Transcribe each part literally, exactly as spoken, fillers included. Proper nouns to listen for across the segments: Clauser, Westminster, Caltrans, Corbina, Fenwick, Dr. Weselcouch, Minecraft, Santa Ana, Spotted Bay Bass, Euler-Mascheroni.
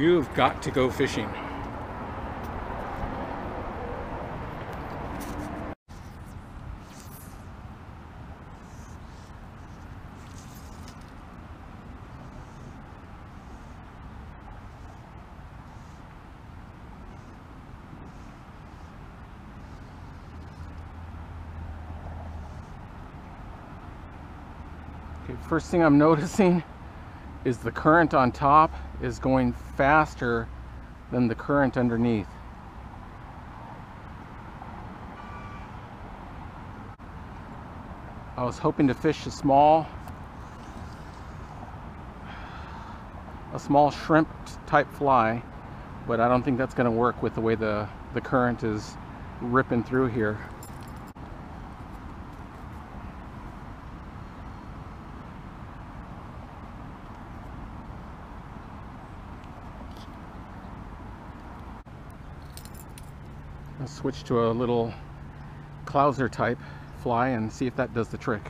You've got to go fishing. Okay, first thing I'm noticing is the current on top is going faster than the current underneath. I was hoping to fish a small a small shrimp type fly, but I don't think that's going to work with the way the the current is ripping through here. Switch to a little Clauser type fly and see if that does the trick.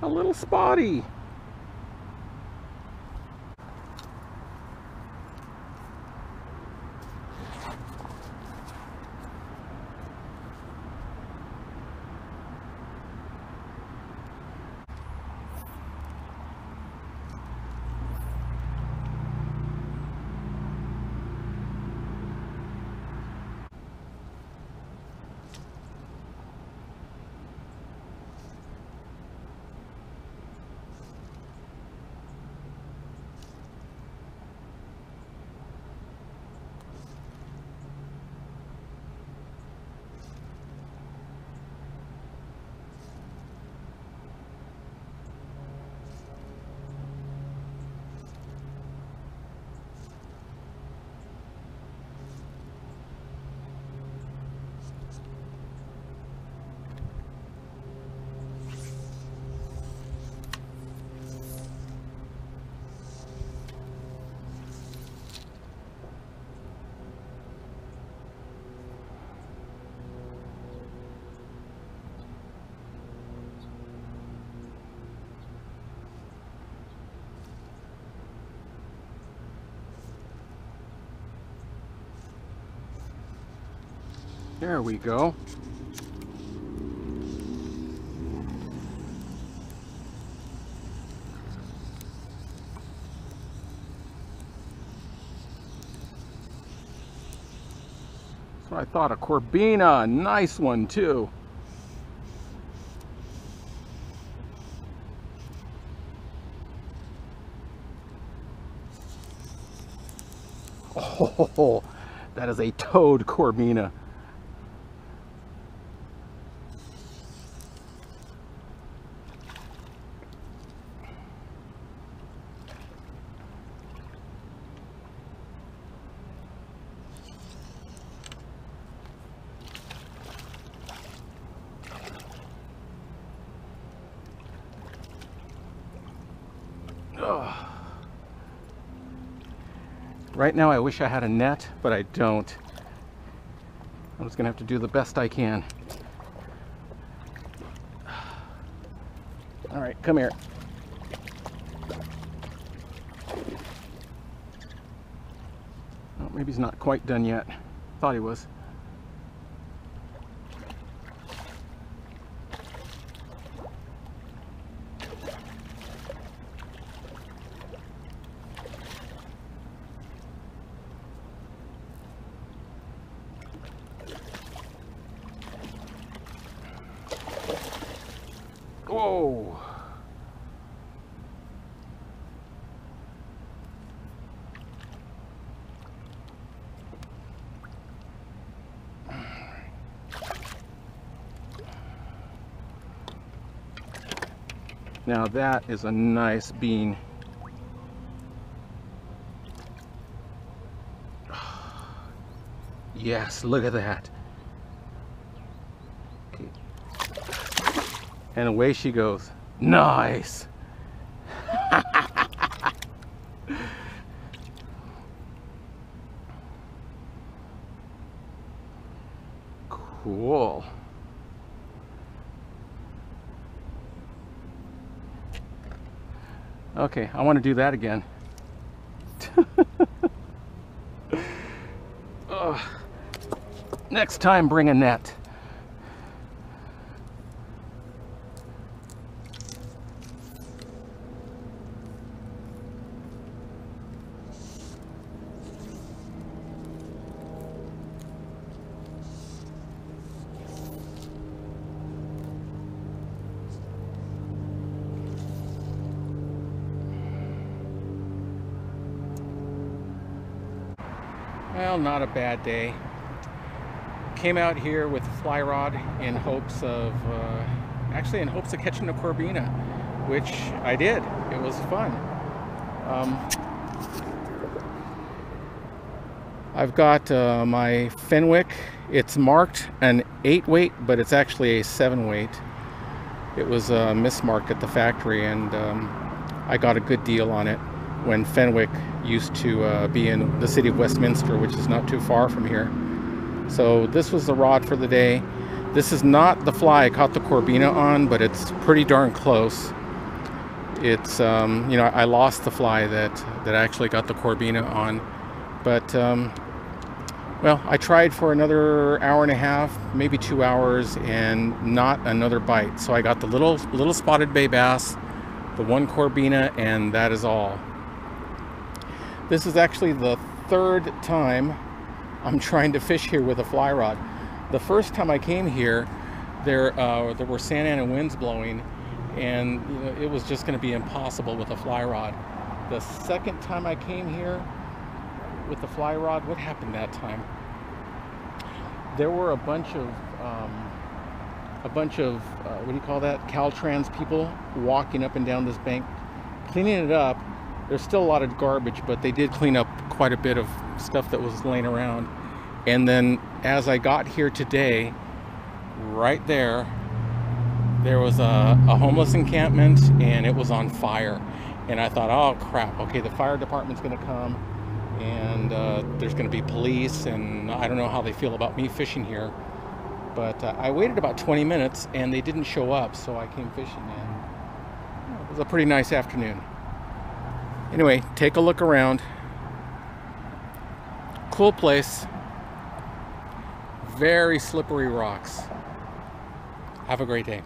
A little spotty. There we go. That's what I thought, a Corbina, nice one too. Oh, that is a toad Corbina. Right now I wish I had a net, but I don't. I'm just gonna have to do the best I can. All right, come here. Oh, maybe he's not quite done yet. Thought he was. Whoa! Now that is a nice bean. Yes, look at that. Okay. And away she goes. Nice. Cool. Okay, I want to do that again. Oh. Next time, bring a net. Well, not a bad day. Came out here with a fly rod in hopes of, uh, actually in hopes of catching a Corbina, which I did. It was fun. Um, I've got uh, my Fenwick. It's marked an eight weight, but it's actually a seven weight. It was uh, mismarked at the factory, and um, I got a good deal on it when Fenwick used to uh, be in the city of Westminster, which is not too far from here. So this was the rod for the day. This is not the fly I caught the Corbina on, but it's pretty darn close. It's, um, you know, I lost the fly that, that I actually got the Corbina on. But, um, well, I tried for another hour and a half, maybe two hours, and not another bite. So I got the little, little spotted bay bass, the one Corbina, and that is all. This is actually the third time I'm trying to fish here with a fly rod. The first time I came here, there uh, there were Santa Ana winds blowing, and you know, it was just going to be impossible with a fly rod. The second time I came here with the fly rod, what happened that time? There were a bunch of um, a bunch of uh, what do you call that? Caltrans people walking up and down this bank, cleaning it up. There's still a lot of garbage, but they did clean up quite a bit of stuff that was laying around. And then as I got here today, right there, there was a, a homeless encampment, and it was on fire. And I thought, oh crap, okay, the fire department's gonna come, and uh, there's gonna be police, and I don't know how they feel about me fishing here. But uh, I waited about twenty minutes, and they didn't show up, so I came fishing, and it was a pretty nice afternoon. Anyway, take a look around. Cool place. Very slippery rocks. Have a great day.